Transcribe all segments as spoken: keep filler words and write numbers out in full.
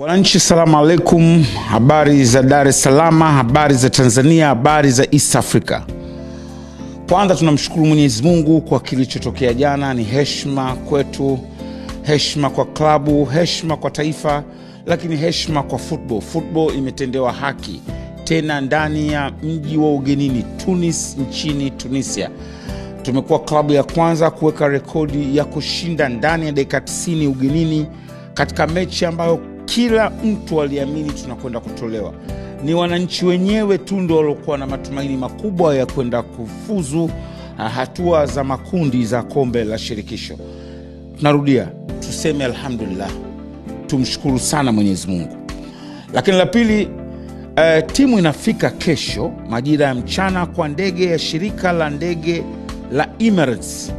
Wananchi, salamu alaikum. Habari za Dar es Salaam, habari za Tanzania, habari za East Africa. Kwanza tunamshukuru Mwenyezi Mungu kwa kilichotokea jana. Ni heshima kwetu, heshima kwa klabu, heshima kwa taifa, lakini heshima kwa football. Football imetendewa haki, tena ndani ya mji wa Ugenini, Tunis, nchini Tunisia. Tumekuwa klabu ya kwanza kuweka rekodi ya kushinda ndani ya dakika tisini Ugenini, katika mechi ambayo kila mtu aliamini tunakwenda kutolewa. Ni wananchi wenyewe tu ndio waliokuwa na matumaini makubwa ya kwenda kufuzu hatua za makundi za kombe la shirikisho. Tunarudia, tuseme alhamdulillah, tumshukuru sana Mwenyezi Mungu. Lakini la pili, eh, timu inafika kesho majira ya mchana kwa ndege ya shirika la ndege la Emirates.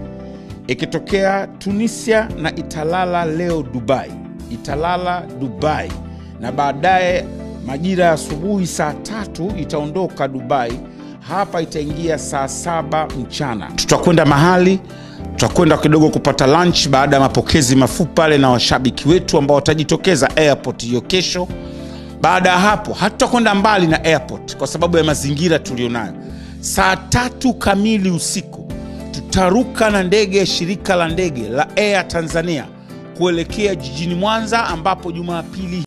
Ikitokea Tunisia na italala leo Dubai. Italala Dubai na baadaye majira ya asubuhi saa tatu itaondoka Dubai. Hapa itaingia saa saba mchana. Tutakwenda mahali, tutakwenda kidogo kupata lunch baada ya mapokezi mafupi pale na washabiki wetu ambao watajitokeza airport hiyo kesho. Baada ya hapo hatutakwenda mbali na airport kwa sababu ya mazingira tulionayo. Saa tatu kamili usiku tutaruka na ndege ya shirika la ndege la Air Tanzania kuelekea jijini Mwanza ambapo Jumapili.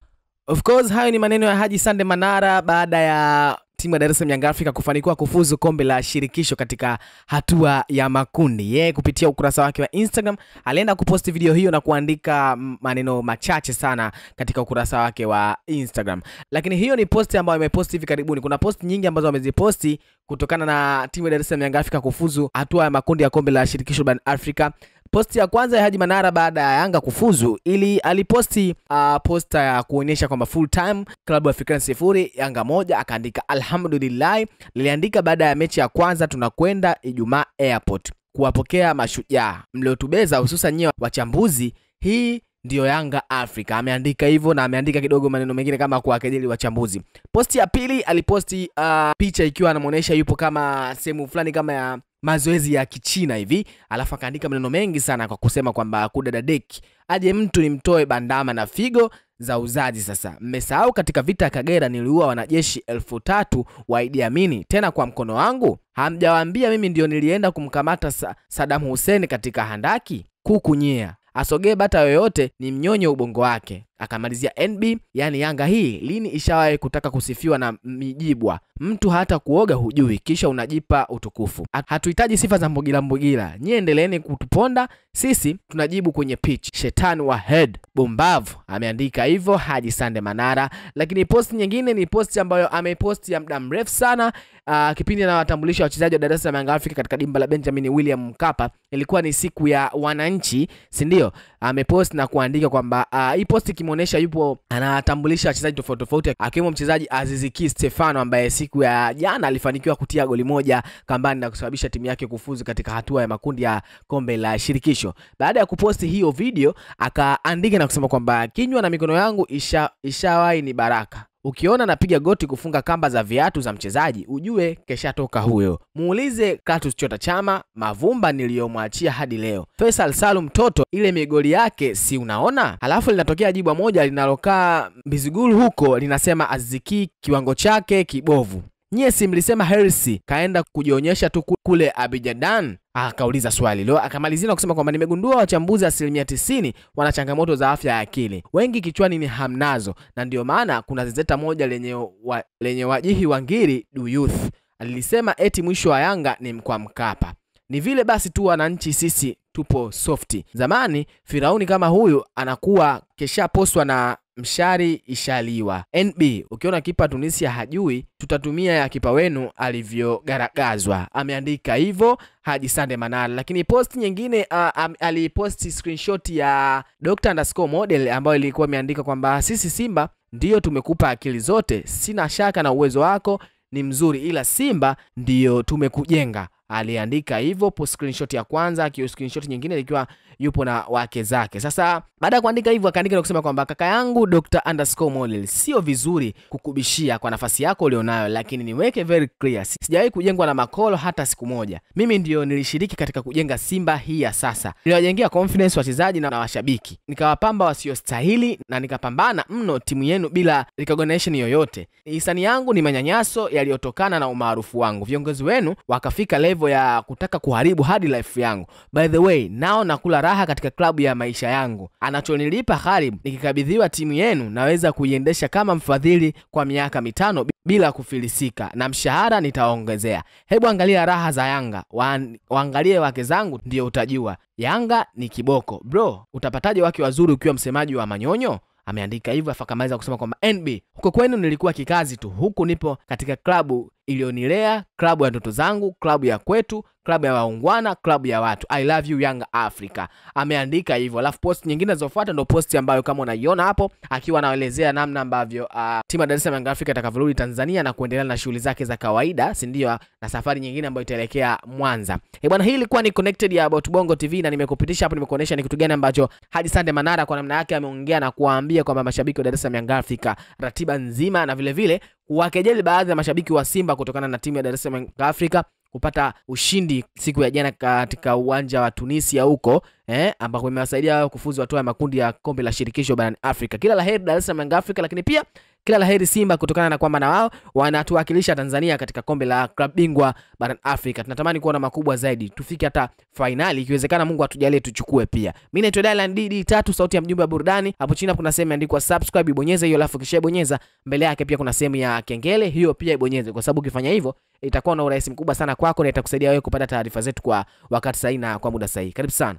Of course, hayo ni maneno ya Haji Sande Manara baada ya timu ya Dar es Salaam Young Africa kufanikiwa kufuzu kombe la shirikisho katika hatua ya makundi. Yeye kupitia ukurasa wake wa Instagram alienda kuposti video hiyo na kuandika maneno machache sana katika ukurasa wake wa Instagram. Lakini hiyo ni posti ambayo ameposti hivi karibuni. Kuna posti nyingi ambazo ameziposti kutokana na timu ya Dar es Salaam Young Africa kufuzu hatua ya makundi ya kombe la shirikisho barani Afrika. Posti ya kwanza ya Haji Manara baada ya Yanga kufuzu, ili aliposti uh, posta ya kuonyesha kwamba full time klabu African sifuri Yanga moja, akaandika alhamdulillah. Liliandika baada ya mechi ya kwanza, tunakwenda Ijumaa airport kuwapokea mashujaa mliotubeza, hususan nyinyi wachambuzi. Hii ndio Yanga Africa. Ameandika hivyo na ameandika kidogo maneno mengine kama kuwakejeli wachambuzi. Posti ya pili aliposti uh, picha ikiwa anamuonesha yupo kama sehemu fulani kama ya mazoezi ya Kichina hivi, alafu akaandika maneno mengi sana kwa kusema kwamba kudadadeki aje mtu nimtoe bandama na figo za uzaji. Sasa mmesahau katika vita ya Kagera niliua wanajeshi elfu tatu wa Idi Amin tena kwa mkono wangu? Hamjawaambia mimi ndio nilienda kumkamata sa Saddam Hussein katika handaki? Kukunyea asogee bata yoyote ni mnyonyo ubongo wake. Akamalizia N B, yani Yanga hii lini ishawahi kutaka kusifiwa na mijibwa? Mtu hata kuoga hujui kisha unajipa utukufu. Hatuhitaji sifa za mbogila mbogila. Nyie endeleeni kutuponda, sisi tunajibu kwenye pitch. Shetani wa head bombavu. Ameandika hivyo Haji Sande Manara. Lakini posti nyingine ni posti ambayo ameposti ya muda mrefu sana, uh, kipindi na watambulisha wachezaji wa Dar es Salaam Yanga Africa katika dimba la Benjamin William Mkapa. Ilikuwa ni siku ya wananchi, si ndio? Ameposti na kuandika kwamba uh, hii posti kimuonesha yupo anatambulisha wachezaji tofauti tofauti, akiwemo mchezaji Aziz Ki Stefano ambaye siku ya jana alifanikiwa kutia goli moja kambani na kusababisha timu yake kufuzu katika hatua ya makundi ya kombe la shirikisho. Baada ya kuposti hiyo video, akaandika na kusema kwamba kinywa na mikono yangu isha, ishawai ni baraka. Ukiona napiga goti kufunga kamba za viatu za mchezaji, ujue kesha toka huyo. Muulize Katus Chota Chama, mavumba niliyomwachia hadi leo. Faisal Salum Toto, ile migoli yake si unaona? Halafu linatokea jibu moja linalokaa Bizigulu huko, linasema Aziki kiwango chake kibovu. Nye si mlisema Hersi kaenda kujionyesha tu kule Abijadan? Akauliza swali leo, akamalizia na kusema kwamba nimegundua wachambuzi asilimia tisini wana changamoto za afya ya akili. Wengi kichwani ni hamnazo, na ndio maana kuna zezeta moja lenye wa, lenye wajihi wangiri du youth alisema eti mwisho wa Yanga ni kwa Mkapa. Ni vile basi tu wananchi sisi tupo softi. Zamani Firauni kama huyu anakuwa kesha poswa na mshari ishaliwa. N B, ukiona kipa Tunisia hajui, tutatumia ya kipa wenu alivyogaragazwa. Ameandika hivyo Haji Sande Manara. Lakini post nyingine uh, um, aliposti screenshot ya Dr_Model ambayo ilikuwa imeandika kwamba sisi Simba ndio tumekupa akili zote. Sina shaka na uwezo wako ni mzuri, ila Simba ndio tumekujenga. aliandika hivyo po screenshot ya kwanza, kiyo screenshot nyingine likiwa yupo na wake zake. Sasa baada kuandika hivyo akaandika na kusema kwamba kaka yangu Dr. Underscore Model, sio vizuri kukubishia kwa nafasi yako ulionayo, lakini niweke very clear, sijawahi kujengwa na makolo hata siku moja. Mimi ndio nilishiriki katika kujenga Simba hii ya sasa. Niliwajengea confidence wachezaji na washabiki, nikawapamba wasiostahili na nikapambana mno timu yenu bila recognition yoyote. Hisani yangu ni manyanyaso yaliyotokana na umaarufu wangu. Viongozi wenu wakafika level ya kutaka kuharibu hadi life yangu. By the way, nao nakula raha katika klabu ya maisha yangu. Anachonilipa karibu, nikikabidhiwa timu yenu naweza kuiendesha kama mfadhili kwa miaka mitano bila kufilisika, na mshahara nitaongezea. Hebu angalia raha za Yanga, Wan, waangalie wake zangu ndio utajua. Yanga ni kiboko. Bro, utapataje wake wazuri ukiwa msemaji wa manyonyo? Ameandika hivyo afakamaliza kusema kwamba N B huko kwenu nilikuwa kikazi tu, huku nipo katika klabu ilionilea, klabu ya ndoto zangu, klabu ya kwetu, klabu ya waungwana, klabu ya watu. I love you Young Africa. Ameandika hivyo. Alafu post nyingine zofuata ndo post ambayo kama unaiona hapo, akiwa anaelezea namna ambavyo uh, timu Dar es Salaam Young Africa itakavyorudi Tanzania na kuendelea na shughuli zake za kawaida, si ndio, na safari nyingine ambayo itaelekea Mwanza. Eh bwana, hii ilikuwa ni connected ya About Bongo T V na nimekupitisha hapo, nimekuonesha ni kitu gani ambacho hadi Sande Manara kwa namna yake ameongea na kuambia kwamba mashabiki wa Dar es Salaam Young Africa, ratiba nzima na vile vile wakejeli baadhi ya mashabiki wa Simba kutokana na timu ya Dar es Salaam Africa kupata ushindi siku ya jana katika uwanja wa Tunisia huko, eh, ambao imewasaidia wao kufuzu hatua ya makundi ya kombe la shirikisho barani Afrika. Kila laheri Dar es Salaam Africa, lakini pia kila laheri Simba kutokana na kwamba na wao wanatuwakilisha Tanzania katika kombe la klabu bingwa barani Afrika. Tunatamani kuona makubwa zaidi, tufike hata finali ikiwezekana, Mungu atujalie tuchukue pia. Mimi naitwa Dylan D D tatu, sauti ya mjumbe wa burudani. Hapo chini kuna sehemu imeandikwa subscribe, ibonyeze hiyo, alafu kisha ibonyeza mbele yake pia kuna sehemu ya kengele, hiyo pia ibonyeze, kwa sababu ukifanya hivyo itakuwa na urahisi mkubwa sana kwako na itakusaidia wewe kupata taarifa zetu kwa wakati sahihi na kwa muda sahihi. Karibu sana.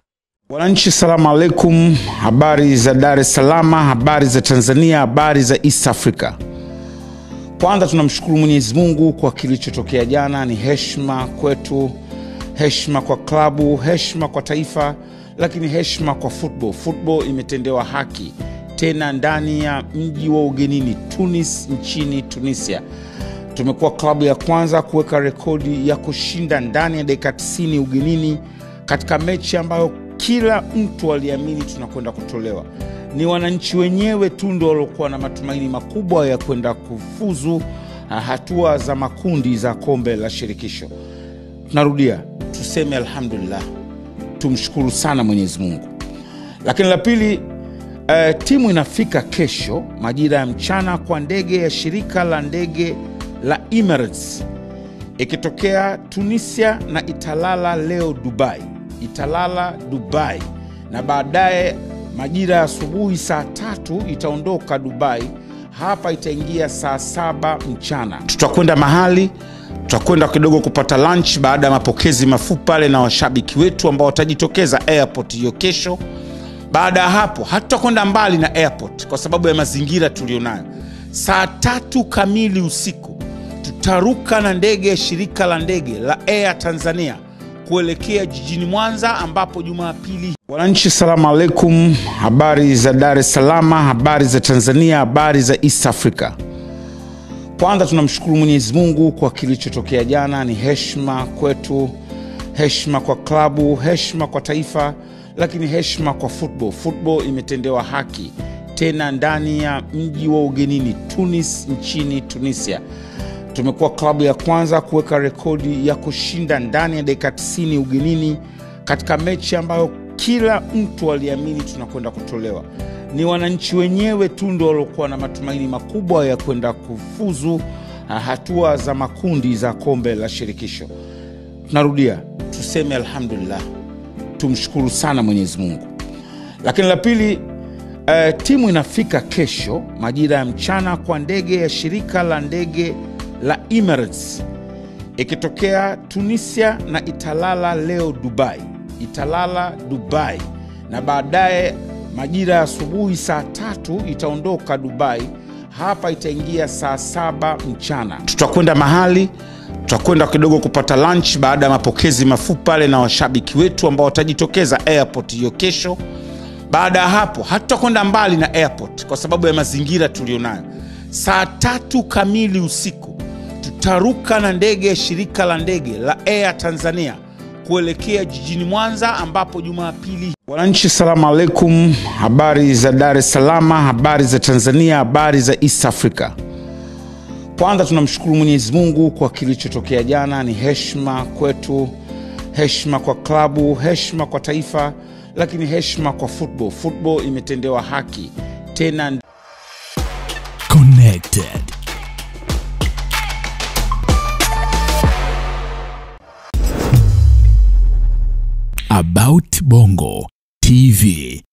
Wananchi, salamu alaikum. Habari za Dar es Salaam, habari za Tanzania, habari za East Africa. Kwanza tunamshukuru Mwenyezi Mungu kwa kilichotokea jana. Ni heshima kwetu, heshima kwa klabu, heshima kwa taifa, lakini heshima kwa football. Football imetendewa haki tena ndani ya mji wa Ugenini, Tunis, nchini Tunisia. Tumekuwa klabu ya kwanza kuweka rekodi ya kushinda ndani ya dakika tisini Ugenini katika mechi ambayo kila mtu aliamini tunakwenda kutolewa. Ni wananchi wenyewe tu ndio waliokuwa na matumaini makubwa ya kwenda kufuzu hatua za makundi za kombe la shirikisho. Tunarudia tuseme alhamdulillah, tumshukuru sana Mwenyezi Mungu. Lakini la pili, uh, timu inafika kesho majira ya mchana kwa ndege ya shirika la ndege la Emirates ikitokea Tunisia, na italala leo Dubai. Italala Dubai na baadaye majira ya asubuhi saa tatu itaondoka Dubai. Hapa itaingia saa saba mchana. Tutakwenda mahali, tutakwenda kidogo kupata lunch baada ya mapokezi mafupi pale na washabiki wetu ambao watajitokeza airport hiyo kesho. Baada ya hapo hatutakwenda mbali na airport kwa sababu ya mazingira tulionayo. Saa tatu kamili usiku tutaruka na ndege ya shirika la ndege la Air Tanzania kuelekea jijini Mwanza, ambapo Jumapili. Wananchi, salamu alaikum. Habari za Dar es Salaam, habari za Tanzania, habari za East Africa. Kwanza tunamshukuru Mwenyezi Mungu kwa kilichotokea jana. Ni heshima kwetu, heshima kwa klabu, heshima kwa taifa, lakini heshima kwa football. Football imetendewa haki tena ndani ya mji wa Ugenini, Tunis, nchini Tunisia. Tumekuwa klabu ya kwanza kuweka rekodi ya kushinda ndani ya dakika tisini Ugenini katika mechi ambayo kila mtu aliamini tunakwenda kutolewa. Ni wananchi wenyewe tu ndio waliokuwa na matumaini makubwa ya kwenda kufuzu hatua za makundi za kombe la shirikisho. Tunarudia tuseme alhamdulillah, tumshukuru sana Mwenyezi Mungu. Lakini la pili, uh, timu inafika kesho majira ya mchana kwa ndege ya shirika la ndege la Emirates ikitokea Tunisia, na italala leo Dubai. Italala Dubai na baadaye majira ya asubuhi saa tatu itaondoka Dubai. Hapa itaingia saa saba mchana. Tutakwenda mahali, tutakwenda kidogo kupata lunch baada ya mapokezi mafupi pale na washabiki wetu ambao watajitokeza airport hiyo kesho. Baada ya hapo hatutakwenda mbali na airport kwa sababu ya mazingira tulionayo. Saa tatu kamili usiku tutaruka na ndege ya shirika la ndege la Air Tanzania kuelekea jijini Mwanza, ambapo Jumapili. Wananchi, salamu alaikum. Habari za Dar es Salaam, habari za Tanzania, habari za East Africa. Kwanza tunamshukuru Mwenyezi Mungu kwa kilichotokea jana. Ni heshima kwetu, heshima kwa klabu, heshima kwa taifa, lakini heshima kwa football. Football imetendewa haki tena. Connected. About Bongo T V.